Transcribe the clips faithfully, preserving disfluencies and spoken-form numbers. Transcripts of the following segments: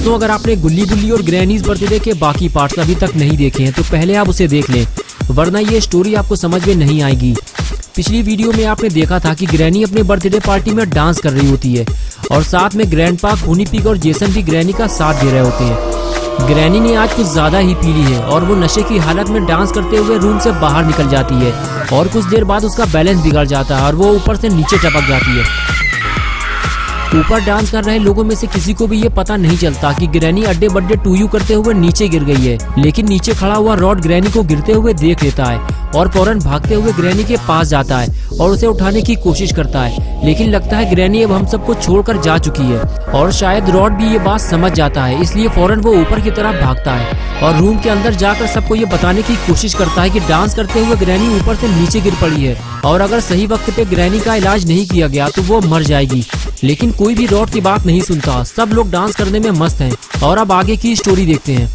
दोस्तों, अगर आपने गुल्ली बुल्ली और ग्रैनीज बर्थडे के बाकी पार्ट्स अभी तक नहीं देखे हैं तो पहले आप उसे देख लें, वरना ये स्टोरी आपको समझ में नहीं आएगी। पिछली वीडियो में आपने देखा था कि ग्रैनी अपने बर्थडे पार्टी में डांस कर रही होती है और साथ में ग्रैंडपा, खूनी पिग और जेसन भी ग्रैनी का साथ दे रहे होते हैं। ग्रैनी ने आज कुछ ज्यादा ही पी ली है और वो नशे की हालत में डांस करते हुए रूम से बाहर निकल जाती है और कुछ देर बाद उसका बैलेंस बिगड़ जाता है और वो ऊपर से नीचे टपक जाती है। ऊपर डांस कर रहे लोगों में से किसी को भी ये पता नहीं चलता कि ग्रैनी अड्डे बड्डे टू यू करते हुए नीचे गिर गई है, लेकिन नीचे खड़ा हुआ रॉड ग्रैनी को गिरते हुए देख लेता है और फौरन भागते हुए ग्रैनी के पास जाता है और उसे उठाने की कोशिश करता है, लेकिन लगता है ग्रैनी अब हम सबको छोड़कर जा चुकी है और शायद रॉड भी ये बात समझ जाता है, इसलिए फौरन वो ऊपर की तरफ भागता है और रूम के अंदर जाकर सबको ये बताने की कोशिश करता है कि डांस करते हुए ग्रैनी ऊपर से नीचे गिर पड़ी है और अगर सही वक्त पे ग्रैनी का इलाज नहीं किया गया तो वो मर जाएगी। लेकिन कोई भी रॉड की बात नहीं सुनता, सब लोग डांस करने में मस्त है और अब आगे की स्टोरी देखते हैं।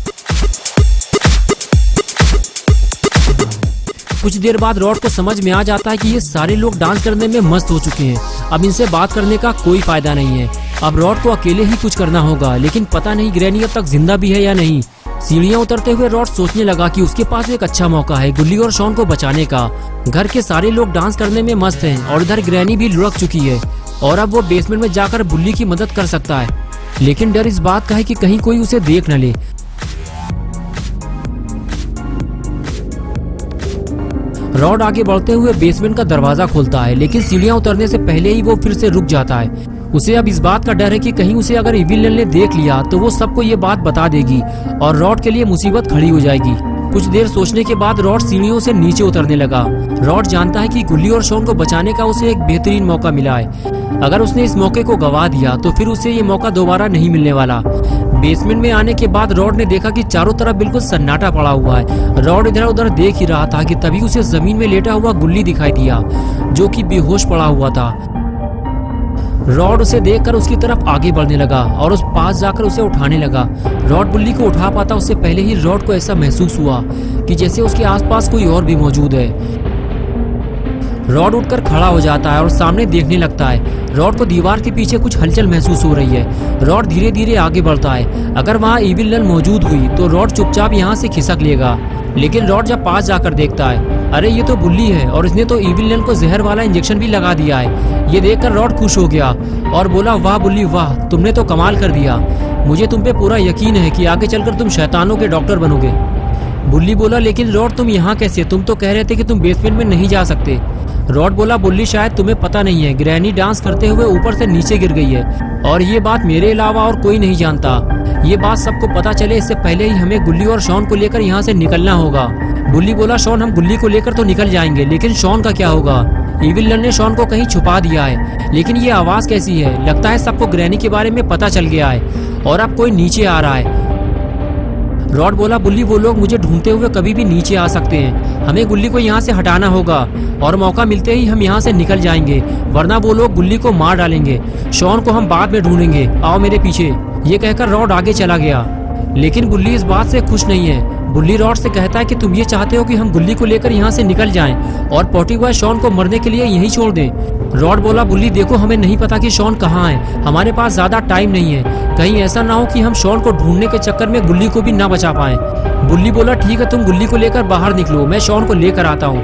कुछ देर बाद रॉड को समझ में आ जाता है कि ये सारे लोग डांस करने में मस्त हो चुके हैं, अब इनसे बात करने का कोई फायदा नहीं है, अब रॉड को अकेले ही कुछ करना होगा। लेकिन पता नहीं ग्रैनी अब तक जिंदा भी है या नहीं। सीढ़ियां उतरते हुए रॉड सोचने लगा कि उसके पास एक अच्छा मौका है गुल्ली और शॉन को बचाने का। घर के सारे लोग डांस करने में मस्त है और इधर ग्रैनी भी लुढ़क चुकी है और अब वो बेसमेंट में जाकर बुल्ली की मदद कर सकता है, लेकिन डर इस बात का है कि कहीं कोई उसे देख न ले। रॉड आगे बढ़ते हुए बेसमेंट का दरवाजा खोलता है, लेकिन सीढ़ियां उतरने से पहले ही वो फिर से रुक जाता है। उसे अब इस बात का डर है कि कहीं उसे अगर इविल ने देख लिया तो वो सबको ये बात बता देगी और रॉड के लिए मुसीबत खड़ी हो जाएगी। कुछ देर सोचने के बाद रॉड सीढ़ियों से नीचे उतरने लगा। रॉड जानता है कि गुल्ली और शॉन को बचाने का उसे एक बेहतरीन मौका मिला है, अगर उसने इस मौके को गवा दिया तो फिर उसे ये मौका दोबारा नहीं मिलने वाला। बेसमेंट में आने के बाद रॉड ने देखा कि चारों तरफ बिल्कुल सन्नाटा पड़ा हुआ है। रॉड इधर उधर देख ही रहा था कि तभी उसे जमीन में लेटा हुआ गुल्ली दिखाई दिया जो कि बेहोश पड़ा हुआ था। रॉड उसे देखकर उसकी तरफ आगे बढ़ने लगा और उस पास जाकर उसे उठाने लगा। रॉड गुल्ली को उठा पाता उससे पहले ही रॉड को ऐसा महसूस हुआ कि जैसे उसके आसपास कोई और भी मौजूद है। रॉड उठकर खड़ा हो जाता है और सामने देखने लगता है। रॉड को दीवार के पीछे कुछ हलचल महसूस हो रही है। रॉड धीरे धीरे आगे बढ़ता है, अगर वहाँ इविल नन मौजूद हुई तो रॉड चुपचाप यहाँ से खिसक लेगा, लेकिन रॉड जब पास जाकर देखता है, अरे ये तो बुल्ली है और इसने तो इविल नन को जहर वाला इंजेक्शन भी लगा दिया है। ये देखकर रॉड खुश हो गया और बोला, वाह बुल्ली वाह, तुमने तो कमाल कर दिया, मुझे तुम पे पूरा यकीन है कि आगे चलकर तुम शैतानों के डॉक्टर बनोगे। बुल्ली बोला, लेकिन रॉड तुम यहाँ कैसे, तुम तो कह रहे थे कि तुम बेसमेंट में नहीं जा सकते। रॉड बोला, बुल्ली शायद तुम्हें पता नहीं है, ग्रैनी डांस करते हुए ऊपर से नीचे गिर गई है और ये बात मेरे अलावा और कोई नहीं जानता। ये बात सबको पता चले इससे पहले ही हमें गुल्ली और शॉन को लेकर यहाँ से निकलना होगा। बुल्ली बोला, शॉन, हम गुल्ली को लेकर तो निकल जाएंगे, लेकिन शॉन का क्या होगा? इविल नन ने शॉन को कहीं छुपा दिया है, लेकिन ये आवाज़ कैसी है? लगता है सबको ग्रैनी के बारे में पता चल गया है और अब कोई नीचे आ रहा है। रॉड बोला, बुल्ली वो लोग मुझे ढूंढते हुए कभी भी नीचे आ सकते हैं, हमें गुल्ली को यहाँ से हटाना होगा और मौका मिलते ही हम यहाँ से निकल जाएंगे, वरना वो लोग गुल्ली को मार डालेंगे। शॉन को हम बाद में ढूंढेंगे, आओ मेरे पीछे। ये कहकर रॉड आगे चला गया, लेकिन बुल्ली इस बात से खुश नहीं है। बुल्ली रॉड से कहता है कि तुम ये चाहते हो कि हम गुल्ली को लेकर यहाँ से निकल जाएं और पोटी बॉय शॉन को मरने के लिए यहीं छोड़ दें। रॉड बोला, बुल्ली देखो, हमें नहीं पता कि शॉन कहाँ है, हमारे पास ज्यादा टाइम नहीं है, कहीं ऐसा ना हो कि हम शॉन को ढूंढने के चक्कर में गुल्ली को भी ना बचा पाएं। बुल्ली बोला, ठीक है, तुम गुल्ली को लेकर बाहर निकलो, मैं शॉन को लेकर आता हूँ।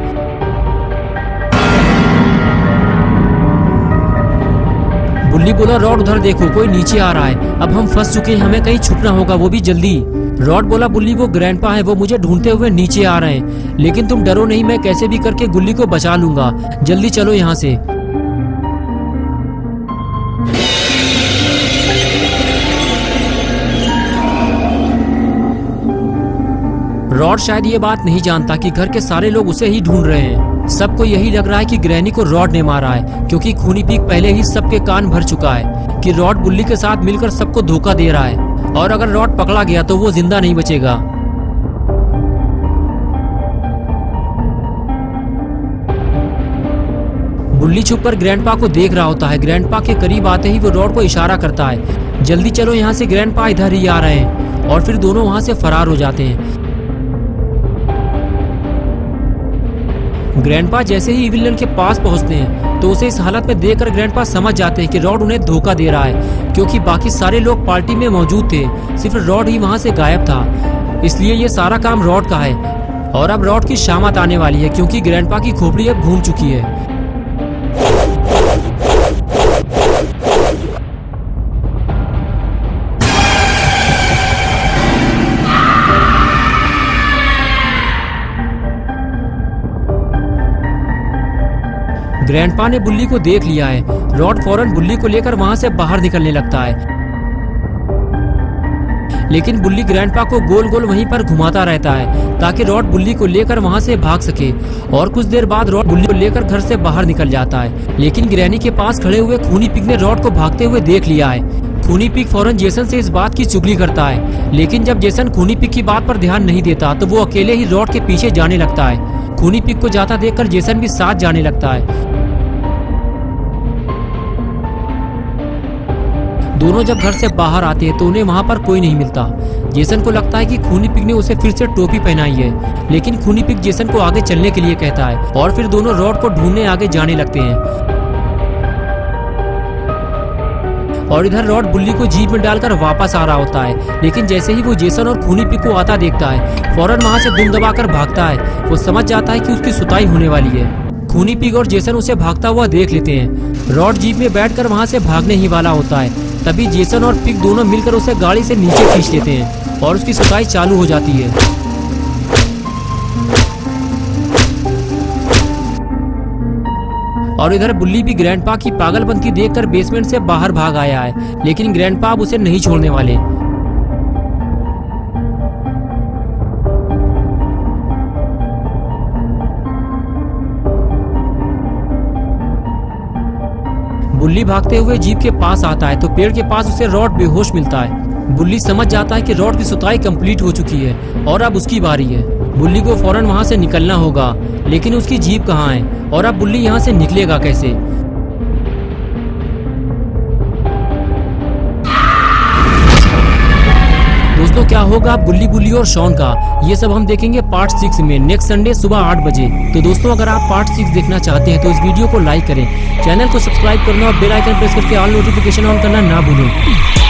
बुल्ली बोला, रॉड उधर देखो, कोई नीचे आ रहा है, अब हम फंस चुके हैं, हमें कहीं छुपना होगा, वो भी जल्दी। रॉड बोला, बुल्ली वो ग्रैंडपा है, वो मुझे ढूंढते हुए नीचे आ रहे हैं, लेकिन तुम डरो नहीं, मैं कैसे भी करके गुल्ली को बचा लूंगा, जल्दी चलो यहाँ से। रॉड शायद ये बात नहीं जानता कि घर के सारे लोग उसे ही ढूंढ रहे हैं। सबको यही लग रहा है कि ग्रैनी को रॉड ने मारा है, क्योंकि खूनी पीक पहले ही सबके कान भर चुका है कि रॉड बुल्ली के साथ मिलकर सबको धोखा दे रहा है और अगर रॉड पकड़ा गया तो वो जिंदा नहीं बचेगा। बुल्ली छुपकर ग्रैंडपा को देख रहा होता है। ग्रैंडपा के करीब आते ही वो रॉड को इशारा करता है, जल्दी चलो यहाँ से, ग्रैंडपा इधर ही आ रहे हैं, और फिर दोनों वहाँ से फरार हो जाते हैं। ग्रैंडपा जैसे ही इविलन के पास पहुंचते हैं तो उसे इस हालत में देखकर ग्रैंडपा समझ जाते हैं कि रॉड उन्हें धोखा दे रहा है, क्योंकि बाकी सारे लोग पार्टी में मौजूद थे, सिर्फ रॉड ही वहां से गायब था। इसलिए ये सारा काम रॉड का है और अब रॉड की शामत आने वाली है क्योंकि ग्रैंडपा की खोपड़ी अब घूम चुकी है। ग्रैंडपा ने बुल्ली को देख लिया है। रॉड फौरन बुल्ली को लेकर वहां से बाहर निकलने लगता है, लेकिन बुल्ली ग्रैंडपा को गोल गोल वहीं पर घुमाता रहता है ताकि रॉड बुल्ली को लेकर वहां से भाग सके। और कुछ देर बाद रॉड बुल्ली को लेकर घर से बाहर निकल जाता है, लेकिन ग्रैनी के पास खड़े हुए खूनी पिग ने रॉड को भागते हुए देख लिया है। खूनी पिग फौरन जेसन से इस बात की चुगली करता है, लेकिन जब जेसन खूनी पिग की बात पर ध्यान नहीं देता तो वो अकेले ही रॉड के पीछे जाने लगता है। खूनी पिग को जाता देखकर जेसन भी साथ जाने लगता है। दोनों जब घर से बाहर आते हैं तो उन्हें वहां पर कोई नहीं मिलता। जेसन को लगता है कि खूनी पिग ने उसे फिर से टोपी पहनाई है, लेकिन खूनी पिग जेसन को आगे चलने के लिए कहता है और फिर दोनों रॉड को ढूंढने आगे जाने लगते हैं। और इधर रॉड बुल्ली को जीप में डालकर वापस आ रहा होता है, लेकिन जैसे ही वो जेसन और खूनी पिग को आता देखता है फौरन वहाँ से दुम दबाकर भागता है। वो समझ जाता है कि उसकी सुताई होने वाली है। खूनी पिग और जेसन उसे भागता हुआ देख लेते हैं। रॉड जीप में बैठकर वहाँ से भागने ही वाला होता है, तभी जेसन और पिग दोनों मिलकर उसे गाड़ी से नीचे खींच लेते हैं और उसकी सुताई चालू हो जाती है। और इधर बुल्ली भी ग्रैंडपा की पागलपंती देखकर बेसमेंट से बाहर भाग आया है, लेकिन ग्रैंडपा अब उसे नहीं छोड़ने वाले। बुल्ली भागते हुए जीप के पास आता है तो पेड़ के पास उसे रॉड बेहोश मिलता है। बुल्ली समझ जाता है कि रॉड की सुताई कंप्लीट हो चुकी है और अब उसकी बारी है। बुल्ली को फौरन वहां से निकलना होगा, लेकिन उसकी जीप कहाँ है और अब बुल्ली यहां से निकलेगा कैसे? दोस्तों, क्या होगा बुल्ली बुल्ली और शॉन का, ये सब हम देखेंगे पार्ट सिक्स में नेक्स्ट संडे सुबह आठ बजे। तो दोस्तों, अगर आप पार्ट सिक्स देखना चाहते हैं तो इस वीडियो को लाइक करें, चैनल को सब्सक्राइब करना और बेल आइकन प्रेस करके ऑल नोटिफिकेशन ऑन करना ना भूलें।